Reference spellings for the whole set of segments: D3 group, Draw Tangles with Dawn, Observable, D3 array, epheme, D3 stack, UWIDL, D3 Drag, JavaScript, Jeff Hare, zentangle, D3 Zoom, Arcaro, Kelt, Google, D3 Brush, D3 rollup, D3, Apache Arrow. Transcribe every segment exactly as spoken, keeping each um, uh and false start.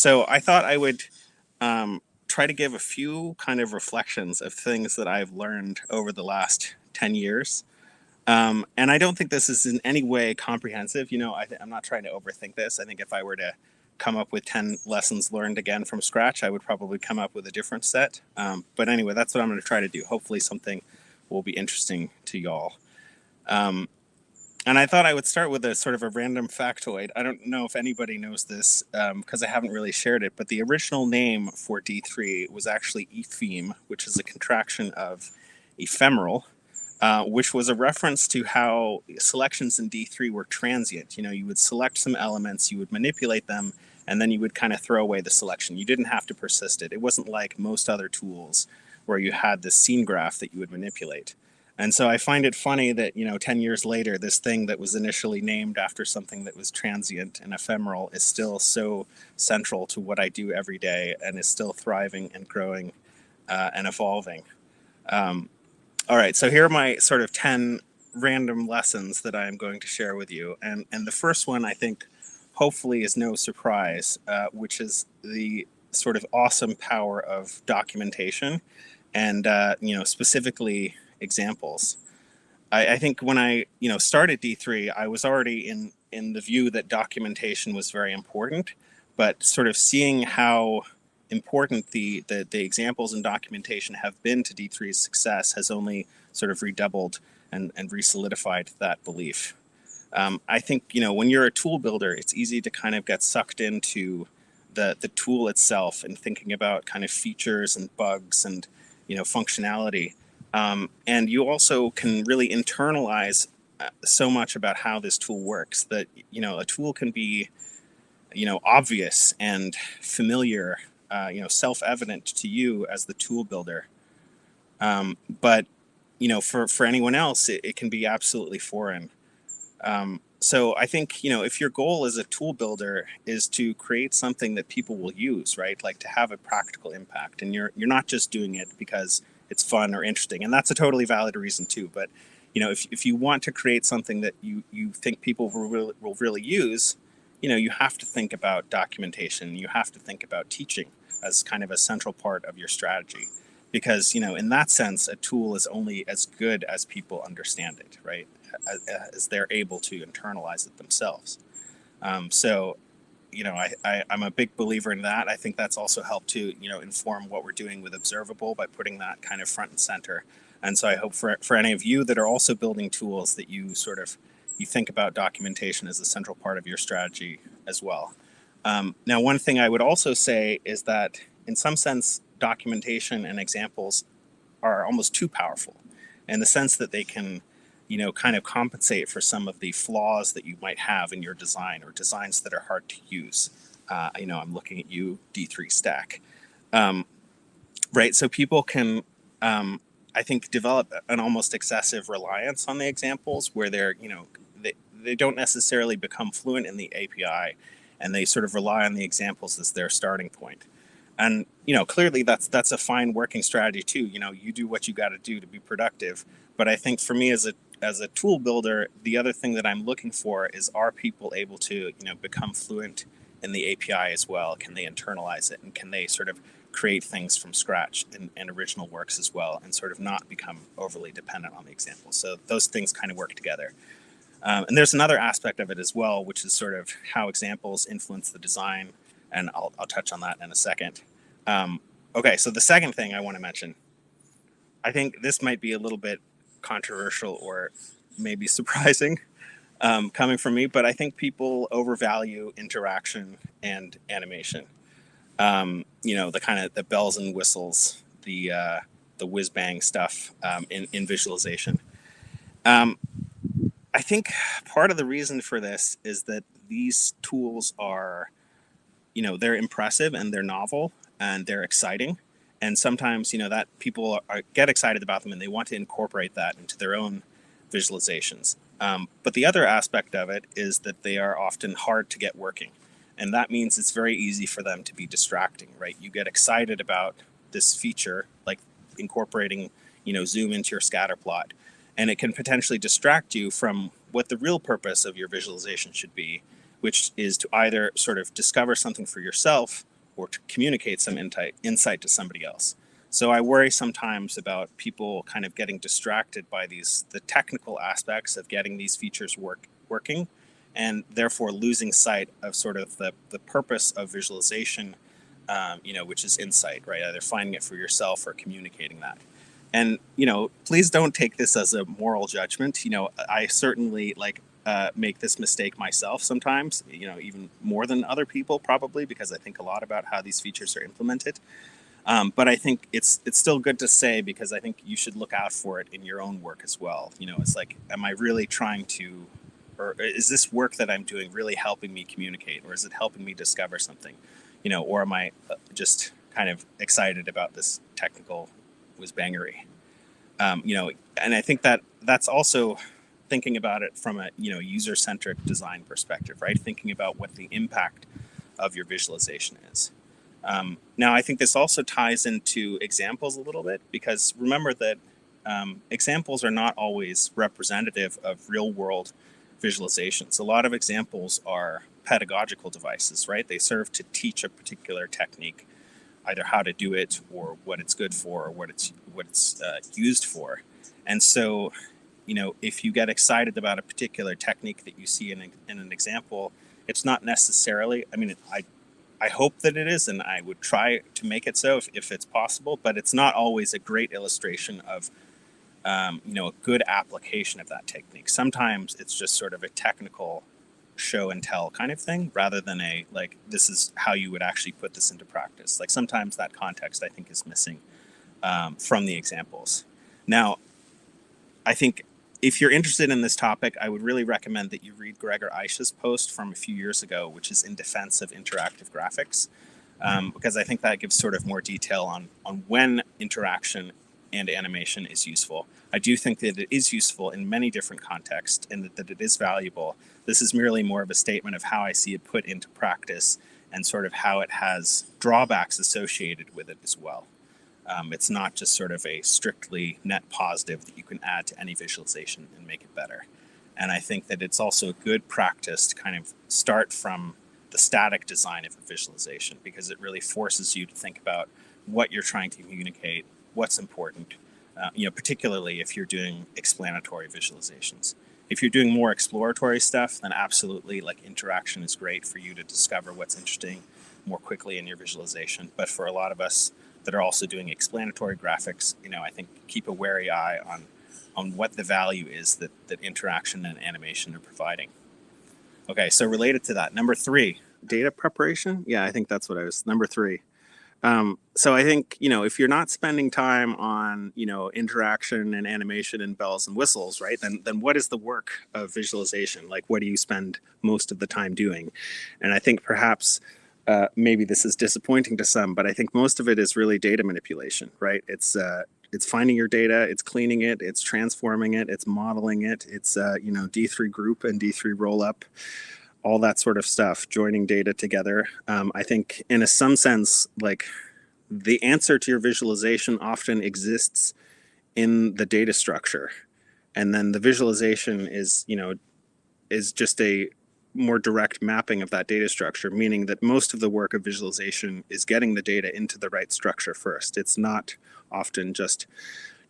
So I thought I would um, try to give a few kind of reflections of things that I've learned over the last ten years. Um, and I don't think this is in any way comprehensive. You know, I th I'm not trying to overthink this. I think if I were to come up with ten lessons learned again from scratch, I would probably come up with a different set. Um, but anyway, that's what I'm going to try to do. Hopefully something will be interesting to y'all. Um, and I thought I would start with a sort of a random factoid. I don't know if anybody knows this because um, I haven't really shared it, but the original name for D three was actually epheme, which is a contraction of ephemeral. Uh, which was a reference to how selections in D three were transient. You know, you would select some elements, you would manipulate them, and then you would kind of throw away the selection. You didn't have to persist it. It wasn't like most other tools where you had this scene graph that you would manipulate. And so I find it funny that, you know, ten years later, this thing that was initially named after something that was transient and ephemeral is still so central to what I do every day and is still thriving and growing uh, and evolving. Um, All right, so here are my sort of ten random lessons that I am going to share with you. And, and the first one, I think, hopefully is no surprise, uh, which is the sort of awesome power of documentation and, uh, you know, specifically examples. I, I think when I, you know, started D three, I was already in, in the view that documentation was very important, but sort of seeing how important the, the the examples and documentation have been to D three's success has only sort of redoubled and, and re-solidified that belief. Um, I think, you know, when you're a tool builder, it's easy to kind of get sucked into the, the tool itself and thinking about kind of features and bugs and, you know, functionality. Um, and you also can really internalize so much about how this tool works that, you know, a tool can be, you know, obvious and familiar, Uh, you know, self-evident to you as the tool builder. Um, but, you know, for, for anyone else, it, it can be absolutely foreign. Um, so I think, you know, if your goal as a tool builder is to create something that people will use, right? Like to have a practical impact, and you're, you're not just doing it because it's fun or interesting. And that's a totally valid reason too. But, you know, if, if you want to create something that you, you think people will really, will really use, you know, you have to think about documentation. You have to think about teaching as kind of a central part of your strategy, because, you know, in that sense, a tool is only as good as people understand it, right? As, as they're able to internalize it themselves. Um, so, you know, I, I, I'm a big believer in that. I think that's also helped to, you know, inform what we're doing with Observable by putting that kind of front and center. And so I hope for, for any of you that are also building tools that you sort of, you think about documentation as a central part of your strategy as well. Um, now, one thing I would also say is that in some sense, documentation and examples are almost too powerful in the sense that they can, you know, kind of compensate for some of the flaws that you might have in your design or designs that are hard to use. Uh, you know, I'm looking at you, D three stack, um, right? So people can, um, I think, develop an almost excessive reliance on the examples where they're, you know, they don't necessarily become fluent in the A P I, and they sort of rely on the examples as their starting point. And, you know, clearly that's that's a fine working strategy too. You know, you do what you got to do to be productive. But I think for me as a as a tool builder, the other thing that I'm looking for is, are people able to, you know, become fluent in the A P I as well? Can they internalize it, and can they sort of create things from scratch and, and original works as well, and sort of not become overly dependent on the examples? So those things kind of work together. Um, and there's another aspect of it as well, which is sort of how examples influence the design. And I'll, I'll touch on that in a second. Um, okay, so the second thing I want to mention, I think this might be a little bit controversial or maybe surprising um, coming from me, but I think people overvalue interaction and animation. Um, you know, the kind of the bells and whistles, the, uh, the whiz-bang stuff um, in, in visualization. Um, I think part of the reason for this is that these tools are, you know, they're impressive and they're novel and they're exciting. And sometimes, you know, that people are, get excited about them and they want to incorporate that into their own visualizations. Um, but the other aspect of it is that they are often hard to get working. And that means it's very easy for them to be distracting, right? You get excited about this feature, like incorporating, you know, Zoom into your scatter plot. And it can potentially distract you from what the real purpose of your visualization should be, which is to either sort of discover something for yourself or to communicate some insight, insight to somebody else. So I worry sometimes about people kind of getting distracted by these the technical aspects of getting these features work working, and therefore losing sight of sort of the, the purpose of visualization, um, you know, which is insight, right? Either finding it for yourself or communicating that. And, you know, please don't take this as a moral judgment. You know, I certainly like uh, make this mistake myself sometimes, you know, even more than other people probably, because I think a lot about how these features are implemented. Um, but I think it's it's still good to say, because I think you should look out for it in your own work as well. You know, it's like, am I really trying to, or is this work that I'm doing really helping me communicate, or is it helping me discover something? You know, or am I just kind of excited about this technical whiz-bangery? Um, you know, and I think that that's also thinking about it from a, you know, user-centric design perspective, right? Thinking about what the impact of your visualization is. Um, now, I think this also ties into examples a little bit, because remember that um, examples are not always representative of real-world visualizations. A lot of examples are pedagogical devices, right? They serve to teach a particular technique, either how to do it or what it's good for or what it's, what it's uh, used for. And so, you know, if you get excited about a particular technique that you see in, in an example, it's not necessarily, I mean, I I hope that it is, and I would try to make it so if, if it's possible, but it's not always a great illustration of, um, you know, a good application of that technique. Sometimes it's just sort of a technical show and tell kind of thing, rather than a, like, this is how you would actually put this into practice. Like, sometimes that context, I think, is missing um, from the examples. Now, I think if you're interested in this topic, I would really recommend that you read Gregor Eich's post from a few years ago, which is In Defense of Interactive Graphics, um, because I think that gives sort of more detail on, on when interaction and animation is useful. I do think that it is useful in many different contexts, and that, that it is valuable. This is merely more of a statement of how I see it put into practice and sort of how it has drawbacks associated with it as well. Um, it's not just sort of a strictly net positive that you can add to any visualization and make it better. And I think that it's also a good practice to kind of start from the static design of a visualization, because it really forces you to think about what you're trying to communicate, what's important, uh, you know, particularly if you're doing explanatory visualizations. If you're doing more exploratory stuff, then absolutely, like, interaction is great for you to discover what's interesting more quickly in your visualization. But for a lot of us that are also doing explanatory graphics, you know, I think keep a wary eye on, on what the value is that, that interaction and animation are providing. Okay, so related to that, number three, data preparation. Yeah, I think that's what I was, number three. Um, so I think, you know, if you're not spending time on, you know, interaction and animation and bells and whistles, right, then, then what is the work of visualization? Like, what do you spend most of the time doing? And I think perhaps, Uh, maybe this is disappointing to some, but I think most of it is really data manipulation, right? It's uh, it's finding your data, it's cleaning it, it's transforming it, it's modeling it, it's uh, you know, D three group and D three rollup, all that sort of stuff, joining data together. Um, I think in a, some sense, like, the answer to your visualization often exists in the data structure, and then the visualization is, you know, is just a more direct mapping of that data structure, meaning that most of the work of visualization is getting the data into the right structure first. It's not often just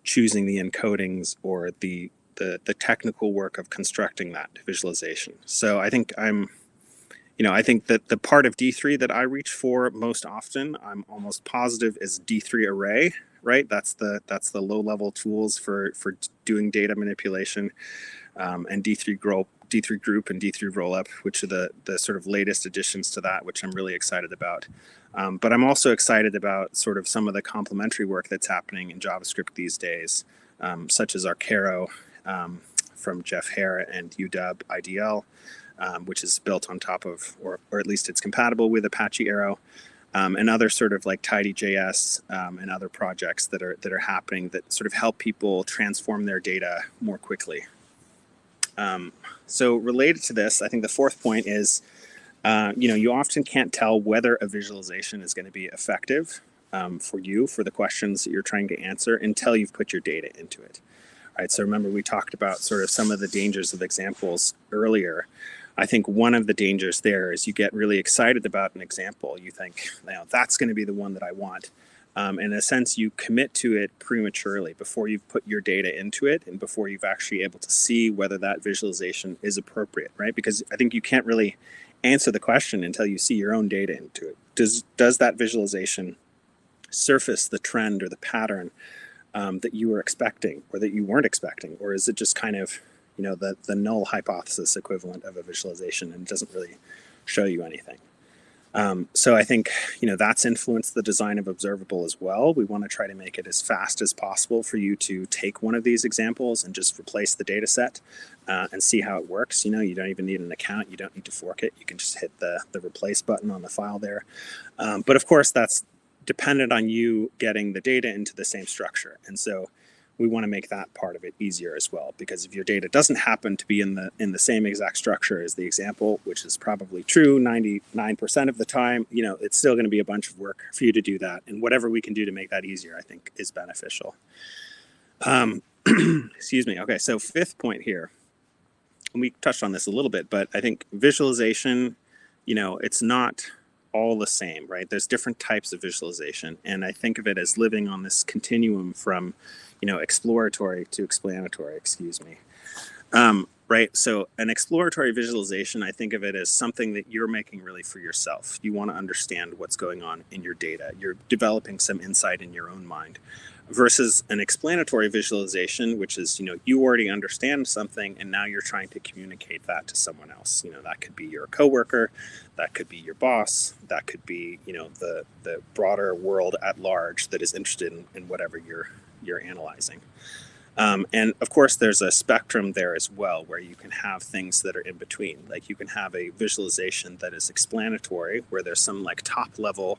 choosing the encodings or the, the, the technical work of constructing that visualization. So I think I'm, you know, I think that the part of D three that I reach for most often, I'm almost positive, is D three array, right? That's the, that's the low level tools for, for doing data manipulation, um, and D three group. D three group and D three rollup, which are the, the sort of latest additions to that, which I'm really excited about. Um, but I'm also excited about sort of some of the complementary work that's happening in JavaScript these days, um, such as Arcaro um, from Jeff Hare and U W I D L, um, which is built on top of, or, or at least it's compatible with Apache Arrow, um, and other sort of like Tidy dot J S um, and other projects that are, that are happening that sort of help people transform their data more quickly. Um, so related to this, I think the fourth point is, uh, you know, you often can't tell whether a visualization is going to be effective um, for you, for the questions that you're trying to answer, until you've put your data into it. All right. So remember, we talked about sort of some of the dangers of examples earlier. I think one of the dangers there is you get really excited about an example. You think, you know, that's going to be the one that I want. Um, in a sense, you commit to it prematurely before you've put your data into it and before you've actually able to see whether that visualization is appropriate, right? Because I think you can't really answer the question until you see your own data into it. Does, does that visualization surface the trend or the pattern um, that you were expecting or that you weren't expecting? Or is it just kind of, you know, the, the null hypothesis equivalent of a visualization and doesn't really show you anything? Um, so I think, you know, that's influenced the design of Observable as well. We want to try to make it as fast as possible for you to take one of these examples and just replace the data set uh, and see how it works. You know, you don't even need an account. You don't need to fork it. You can just hit the, the replace button on the file there. Um, but of course, that's dependent on you getting the data into the same structure. And so we want to make that part of it easier as well, because if your data doesn't happen to be in the in the same exact structure as the example, which is probably true ninety-nine percent of the time, you know, it's still going to be a bunch of work for you to do that. And whatever we can do to make that easier, I think, is beneficial. Um, excuse me. Okay, so fifth point here, and we touched on this a little bit, but I think visualization, you know, it's not all the same, right? There's different types of visualization, and I think of it as living on this continuum from, you know, exploratory to explanatory, excuse me. Um, right. So an exploratory visualization, I think of it as something that you're making really for yourself. You want to understand what's going on in your data. You're developing some insight in your own mind, versus an explanatory visualization, which is, you know, you already understand something and now you're trying to communicate that to someone else. You know, that could be your coworker, that could be your boss, that could be, you know, the, the broader world at large that is interested in, in whatever you're you're analyzing. Um, and of course, there's a spectrum there as well, where you can have things that are in between. Like you can have a visualization that is explanatory, where there's some like top level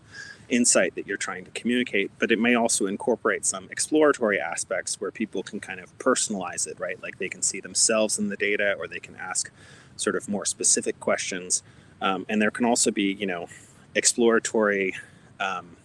insight that you're trying to communicate, but it may also incorporate some exploratory aspects where people can kind of personalize it, right? Like they can see themselves in the data, or they can ask sort of more specific questions. Um, and there can also be, you know, exploratory um,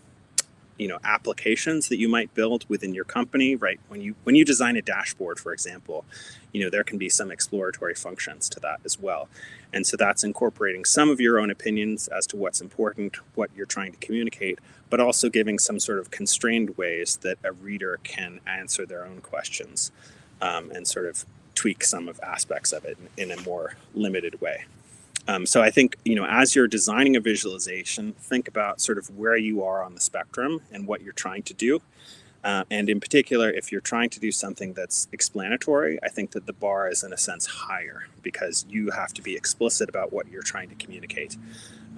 you know, applications that you might build within your company, right? When you, when you design a dashboard, for example, you know, there can be some exploratory functions to that as well. And so that's incorporating some of your own opinions as to what's important, what you're trying to communicate, but also giving some sort of constrained ways that a reader can answer their own questions um, and sort of tweak some of aspects of it in a more limited way. Um, so I think, you know, as you're designing a visualization, think about sort of where you are on the spectrum and what you're trying to do. Uh, and in particular, if you're trying to do something that's explanatory, I think that the bar is in a sense higher, because you have to be explicit about what you're trying to communicate.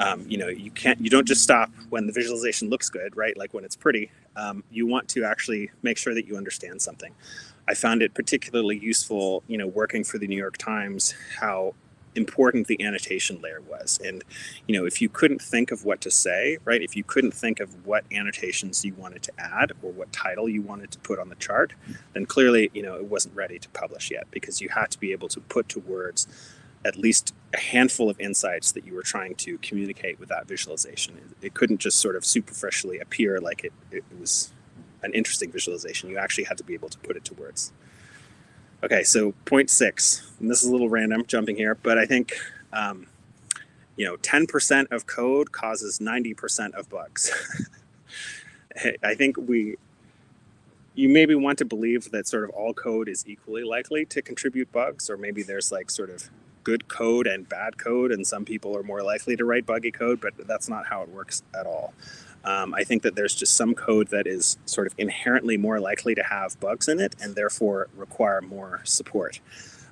Um, you know, you can't, you don't just stop when the visualization looks good, right? Like when it's pretty, um, you want to actually make sure that you understand something. I found it particularly useful, you know, working for the New York Times, how important the annotation layer was. And, you know, if you couldn't think of what to say, right, if you couldn't think of what annotations you wanted to add or what title you wanted to put on the chart, then clearly, you know, it wasn't ready to publish yet, because you had to be able to put to words at least a handful of insights that you were trying to communicate with that visualization. It couldn't just sort of superficially appear like it, it was an interesting visualization. You actually had to be able to put it to words. Okay, so point six, and this is a little random jumping here, but I think, um, you know, ten percent of code causes ninety percent of bugs. I think we, you maybe want to believe that sort of all code is equally likely to contribute bugs, or maybe there's like sort of good code and bad code, and some people are more likely to write buggy code, but that's not how it works at all. Um, I think that there's just some code that is sort of inherently more likely to have bugs in it and therefore require more support.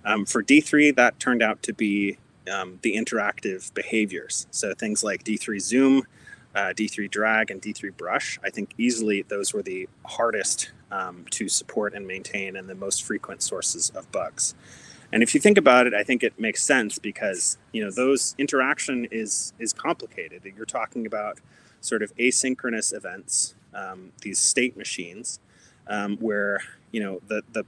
Um, for D three, that turned out to be um, the interactive behaviors. So things like D three Zoom, uh, D three Drag, and D three Brush, I think easily those were the hardest um, to support and maintain and the most frequent sources of bugs. And if you think about it, I think it makes sense, because, you know, those interaction is, is complicated. You're talking about sort of asynchronous events, um, these state machines, um, where, you know, the, the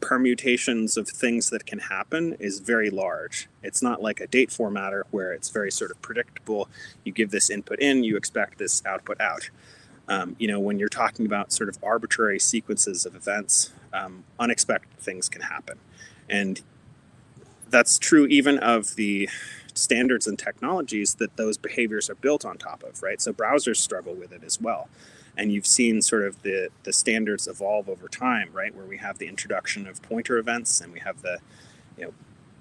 permutations of things that can happen is very large. It's not like a date formatter where it's very sort of predictable. You give this input in, you expect this output out. Um, you know, when you're talking about sort of arbitrary sequences of events, um, unexpected things can happen. And that's true even of the standards and technologies that those behaviors are built on top of, right? So browsers struggle with it as well. And you've seen sort of the, the standards evolve over time, right? Where we have the introduction of pointer events, and we have the, you know,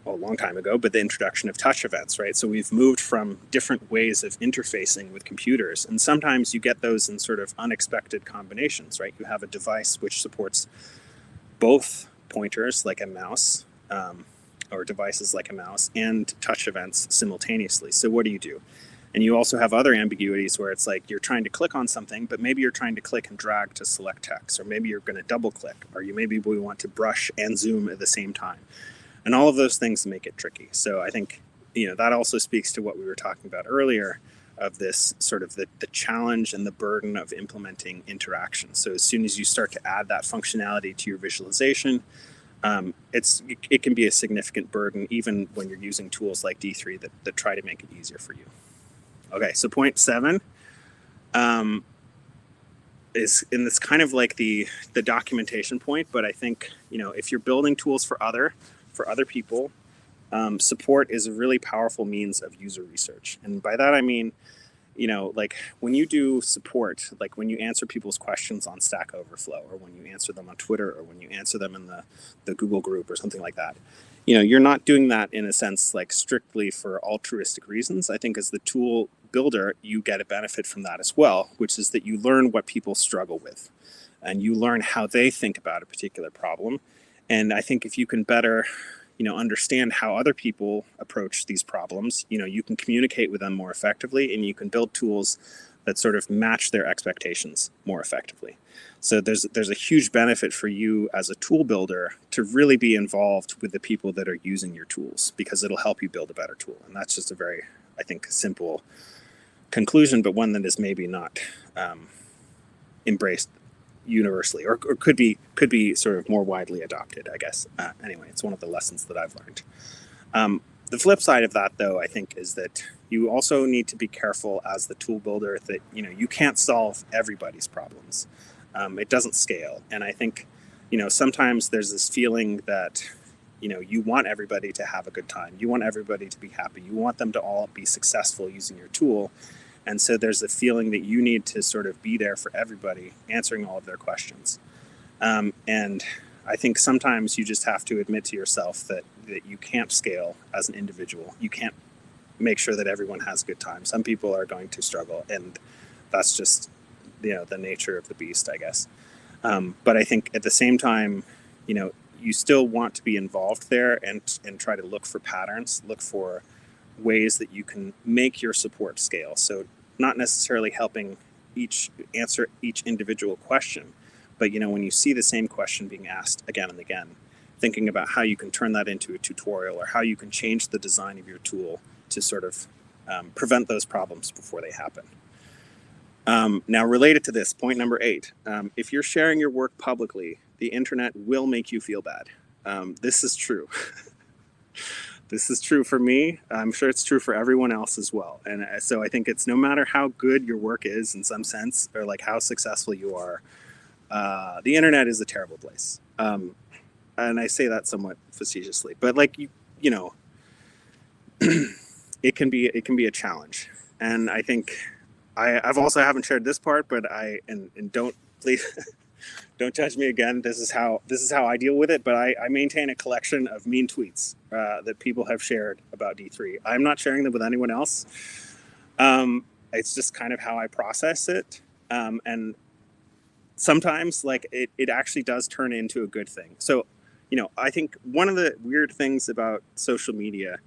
well, a long time ago, but the introduction of touch events, right? So we've moved from different ways of interfacing with computers. And sometimes you get those in sort of unexpected combinations, right? You have a device which supports both pointers like a mouse, um, or devices like a mouse, and touch events simultaneously. So what do you do? And you also have other ambiguities where it's like you're trying to click on something, but maybe you're trying to click and drag to select text, or maybe you're going to double click, or you maybe we want to brush and zoom at the same time. And all of those things make it tricky. So I think, you know, that also speaks to what we were talking about earlier of this sort of the, the challenge and the burden of implementing interaction. So as soon as you start to add that functionality to your visualization, um, it's it can be a significant burden, even when you're using tools like D three that, that try to make it easier for you. Okay, so point seven um, is, and it's kind of like the, the documentation point, but I think, you know, if you're building tools for other, for other people, um, support is a really powerful means of user research. And by that, I mean, you know, like when you do support, like when you answer people's questions on Stack Overflow, or when you answer them on Twitter, or when you answer them in the, the Google group or something like that, you know, you're not doing that in a sense, like strictly for altruistic reasons. I think as the tool builder, you get a benefit from that as well, which is that you learn what people struggle with, and you learn how they think about a particular problem. And I think if you can better, you know, understand how other people approach these problems, you know, you can communicate with them more effectively, and you can build tools that sort of match their expectations more effectively. So there's there's a huge benefit for you as a tool builder to really be involved with the people that are using your tools, because it'll help you build a better tool. And that's just a very, I think, simple conclusion, but one that is maybe not um, embraced universally, or, or could be could be sort of more widely adopted, I guess. Uh, anyway, it's one of the lessons that I've learned. Um, the flip side of that, though, I think, is that you also need to be careful as the tool builder that, you know, you can't solve everybody's problems. Um, it doesn't scale. And I think, you know, sometimes there's this feeling that, you know, you want everybody to have a good time. You want everybody to be happy. You want them to all be successful using your tool. And so there's a feeling that you need to sort of be there for everybody, answering all of their questions. Um, and I think sometimes you just have to admit to yourself that, that you can't scale as an individual. You can't make sure that everyone has a good time. Some people are going to struggle, and that's just, you know, the nature of the beast, I guess. Um, but I think at the same time, you know, you still want to be involved there and, and try to look for patterns, look for ways that you can make your support scale. So not necessarily helping each answer each individual question, but, you know, when you see the same question being asked again and again, thinking about how you can turn that into a tutorial, or how you can change the design of your tool to sort of um, prevent those problems before they happen. Um, now, related to this, point number eight, um, if you're sharing your work publicly, the internet will make you feel bad. Um, this is true. This is true for me. I'm sure it's true for everyone else as well. And so I think it's no matter how good your work is in some sense, or like how successful you are, uh, the internet is a terrible place. Um, and I say that somewhat facetiously, but like, you, you know, it can be, it can be a challenge. And I think I, I've also haven't shared this part, but I, and, and don't please, don't judge me again. This is how, this is how I deal with it. But I, I maintain a collection of mean tweets uh, that people have shared about D three. I'm not sharing them with anyone else. Um, it's just kind of how I process it. Um, and sometimes like it, it actually does turn into a good thing. So, you know, I think one of the weird things about social media,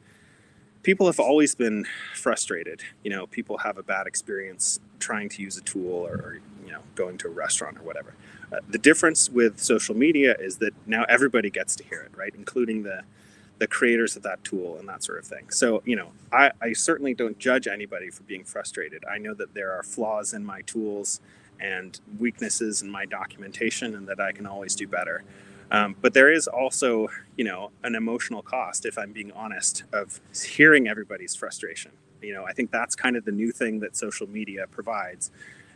people have always been frustrated. You know, people have a bad experience trying to use a tool, or, you know, going to a restaurant or whatever. Uh, the difference with social media is that now everybody gets to hear it, right? Including the, the creators of that tool and that sort of thing. So, you know, I, I certainly don't judge anybody for being frustrated. I know that there are flaws in my tools and weaknesses in my documentation, and that I can always do better. Um, but there is also, you know, an emotional cost, if I'm being honest, of hearing everybody's frustration. You know, I think that's kind of the new thing that social media provides,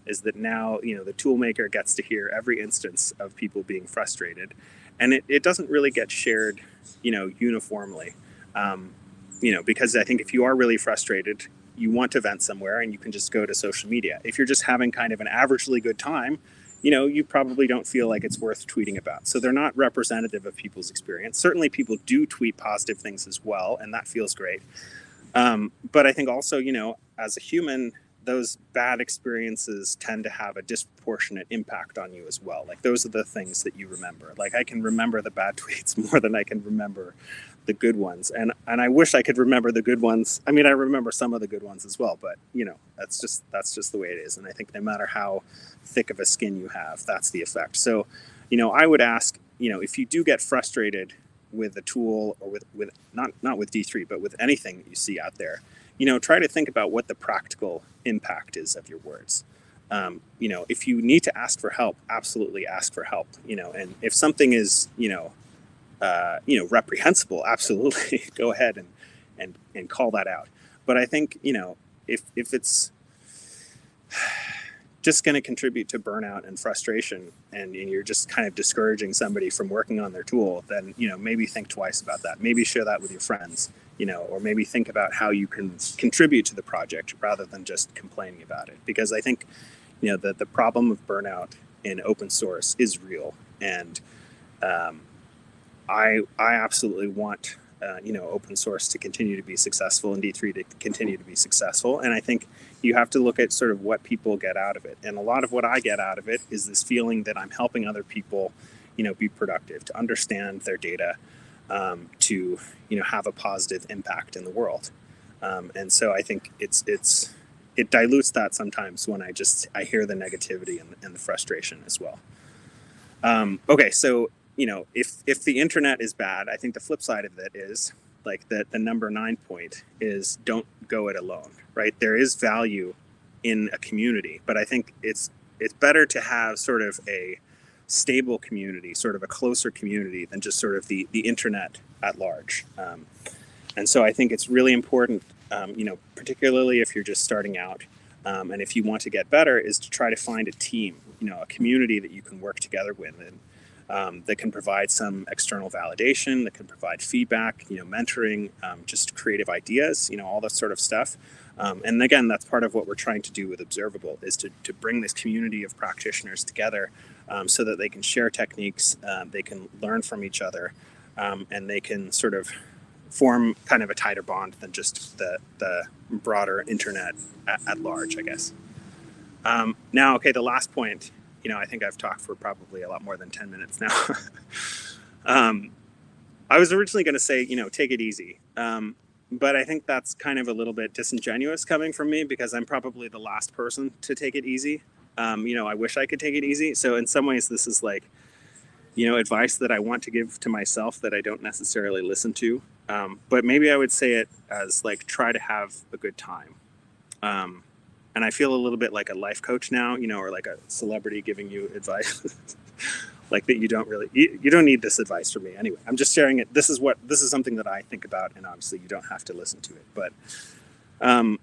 is that now, you know, the tool maker gets to hear every instance of people being frustrated. And it, it doesn't really get shared, you know, uniformly. Um, you know, because I think if you are really frustrated, you want to vent somewhere and you can just go to social media. If you're just having kind of an averagely good time, you know, you probably don't feel like it's worth tweeting about. So they're not representative of people's experience. Certainly people do tweet positive things as well, and that feels great. Um, but I think also, you know, as a human, those bad experiences tend to have a disproportionate impact on you as well. Like, those are the things that you remember. Like, I can remember the bad tweets more than I can remember the good ones. And, and I wish I could remember the good ones. I mean, I remember some of the good ones as well, but, you know, that's just, that's just the way it is. And I think no matter how thick of a skin you have, that's the effect. So, you know, I would ask, you know, if you do get frustrated with a tool or with, with not, not with D three, but with anything that you see out there, you know, try to think about what the practical impact is of your words. Um, you know, if you need to ask for help, absolutely ask for help, you know, and if something is, you know, uh, you know, reprehensible, absolutely go ahead and, and, and call that out. But I think, you know, if, if it's just going to contribute to burnout and frustration and, and you're just kind of discouraging somebody from working on their tool, then, you know, maybe think twice about that. Maybe share that with your friends. You know, or maybe think about how you can contribute to the project rather than just complaining about it. Because I think, you know, the, the problem of burnout in open source is real. And um, I, I absolutely want, uh, you know, open source to continue to be successful and D three to continue to be successful. And I think you have to look at sort of what people get out of it. And a lot of what I get out of it is this feeling that I'm helping other people, you know, be productive, to understand their data, Um, to, you know, have a positive impact in the world. Um, and so I think it's, it's, it dilutes that sometimes when I just, I hear the negativity and, and the frustration as well. Um, okay. So, you know, if, if the internet is bad, I think the flip side of that is like that the number nine point is don't go it alone, right? There is value in a community, but I think it's, it's better to have sort of a stable community, sort of a closer community than just sort of the, the internet at large. Um, and so I think it's really important, um, you know, particularly if you're just starting out um, and if you want to get better, is to try to find a team, you know, a community that you can work together with and um, that can provide some external validation, that can provide feedback, you know, mentoring, um, just creative ideas, you know, all that sort of stuff. Um, and again, that's part of what we're trying to do with Observable is to, to bring this community of practitioners together um, so that they can share techniques, uh, they can learn from each other, um, and they can sort of form kind of a tighter bond than just the, the broader internet at, at large, I guess. Um, now, okay, the last point, you know, I think I've talked for probably a lot more than ten minutes now. um, I was originally going to say, you know, take it easy. Um, But I think that's kind of a little bit disingenuous coming from me because I'm probably the last person to take it easy. Um, you know, I wish I could take it easy. So in some ways, this is like, you know, advice that I want to give to myself that I don't necessarily listen to. Um, but maybe I would say it as like, try to have a good time. Um, and I feel a little bit like a life coach now, you know, or like a celebrity giving you advice. Like that you don't really, you, you don't need this advice from me anyway. I'm just sharing it. This is what, this is something that I think about, and obviously you don't have to listen to it. But um,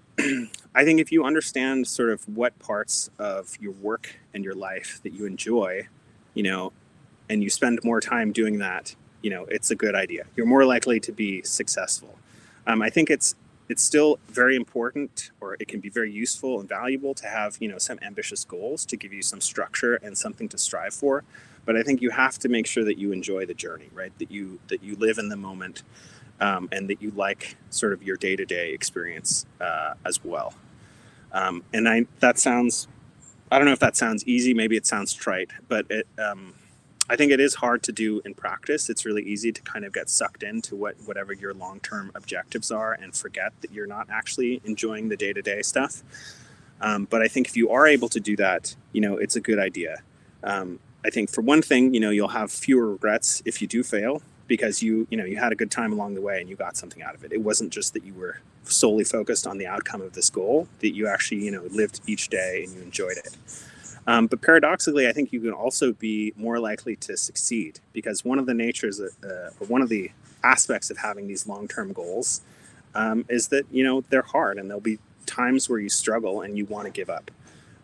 I think if you understand sort of what parts of your work and your life that you enjoy, you know, and you spend more time doing that, you know, it's a good idea. You're more likely to be successful. Um, I think it's, it's still very important, or it can be very useful and valuable to have, you know, some ambitious goals to give you some structure and something to strive for. But I think you have to make sure that you enjoy the journey, right? That you that you live in the moment um, and that you like sort of your day-to-day experience uh, as well. Um, and I that sounds, I don't know if that sounds easy, maybe it sounds trite, but it, um, I think it is hard to do in practice. It's really easy to kind of get sucked into what whatever your long-term objectives are and forget that you're not actually enjoying the day-to-day stuff. Um, but I think if you are able to do that, you know, it's a good idea. Um, I think for one thing, you know, you'll have fewer regrets if you do fail because you, you know, you had a good time along the way and you got something out of it. It wasn't just that you were solely focused on the outcome of this goal, that you actually, you know, lived each day and you enjoyed it. Um, but paradoxically, I think you can also be more likely to succeed because one of the natures, of, uh, or one of the aspects of having these long-term goals um, is that, you know, they're hard and there'll be times where you struggle and you want to give up.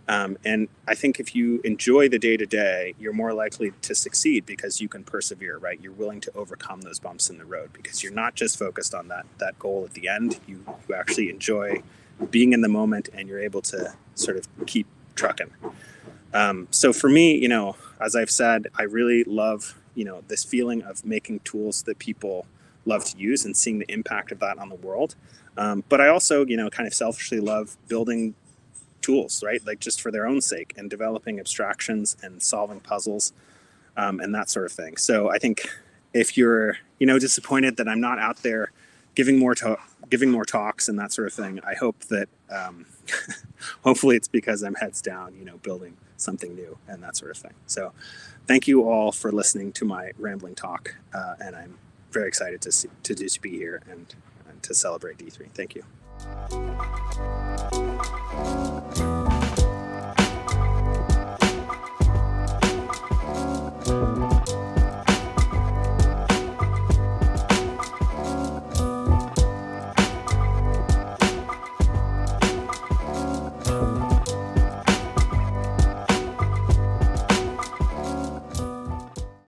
Um, and I think if you enjoy the day-to-day, you're more likely to succeed because you can persevere, right? You're willing to overcome those bumps in the road because you're not just focused on that, that goal at the end. You, you actually enjoy being in the moment and you're able to sort of keep trucking. Um, so for me, you know, as I've said, I really love, you know, this feeling of making tools that people love to use and seeing the impact of that on the world. Um, but I also, you know, kind of selfishly love building tools, right? Like just for their own sake and developing abstractions and solving puzzles um, and that sort of thing. So I think if you're, you know, disappointed that I'm not out there giving more to giving more talks and that sort of thing, I hope that um, hopefully it's because I'm heads down, you know, building something new and that sort of thing. So thank you all for listening to my rambling talk. Uh, and I'm very excited to see, to, to be here and, and to celebrate D three. Thank you.